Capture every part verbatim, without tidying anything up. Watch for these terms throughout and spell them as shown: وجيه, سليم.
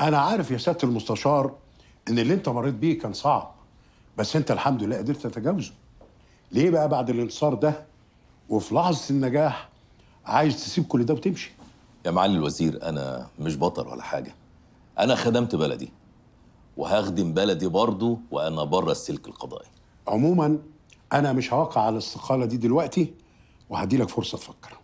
أنا عارف يا سيادة المستشار إن اللي أنت مريت بيه كان صعب، بس أنت الحمد لله قدرت تتجاوزه. ليه بقى بعد الانتصار ده وفي لحظة النجاح عايز تسيب كل ده وتمشي؟ يا معالي الوزير، أنا مش بطل ولا حاجة، أنا خدمت بلدي وهخدم بلدي برضه وأنا بره السلك القضائي. عموماً أنا مش هوقع على الاستقالة دي دلوقتي وهديلك فرصة تفكر.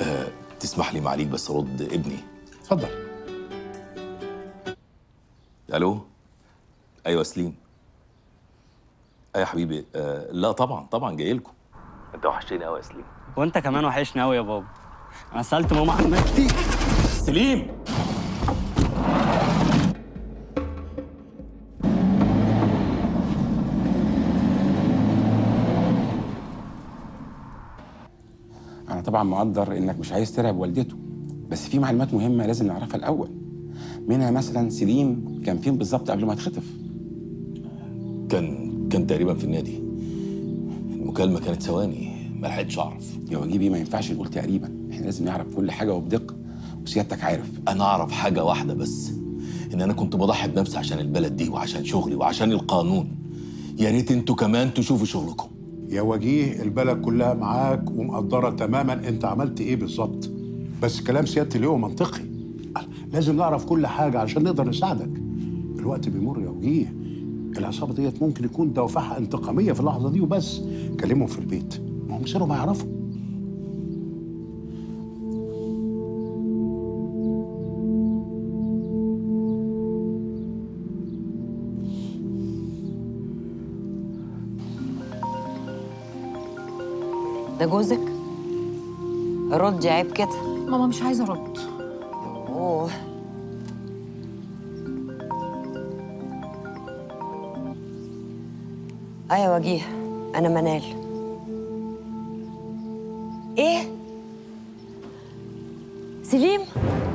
أه تسمح لي معاليك بس أرد ابني؟ اتفضل. ألو؟ أيوه سليم. أيوه يا حبيبي. أه لا طبعاً طبعاً جاي لكم. أنت وحشتني أوي يا سليم. وأنت كمان وحشني أوي يا بابا. أنا سألت ماما عنك كتير. سليم! طبعا مقدر انك مش عايز ترعب والدته، بس في معلومات مهمه لازم نعرفها الاول. منها مثلا سليم كان فين بالظبط قبل ما يتخطف؟ كان كان تقريبا في النادي. المكالمه كانت ثواني، ما لحقتش اعرف. يا وجيه ما ينفعش نقول تقريبا، احنا لازم نعرف كل حاجه وبدقه، وسيادتك عارف. انا اعرف حاجه واحده بس، ان انا كنت بضحي بنفسي عشان البلد دي وعشان شغلي وعشان القانون. يا ريت انتوا كمان تشوفوا شغلكم. يا وجيه البلد كلها معاك ومقدره تماما انت عملت ايه بالظبط، بس كلام سيادتي ليه منطقي، لازم نعرف كل حاجه عشان نقدر نساعدك. الوقت بيمر يا وجيه، العصابه ديت ممكن يكون دوافعها انتقاميه في اللحظه دي وبس. كلمهم في البيت، ما هم سيرهم هيعرفوا. ده جوزك؟ ردي، عيب كده. ماما مش عايزه ارد. اوه ايوه وجيه، انا منال. ايه؟ سليم؟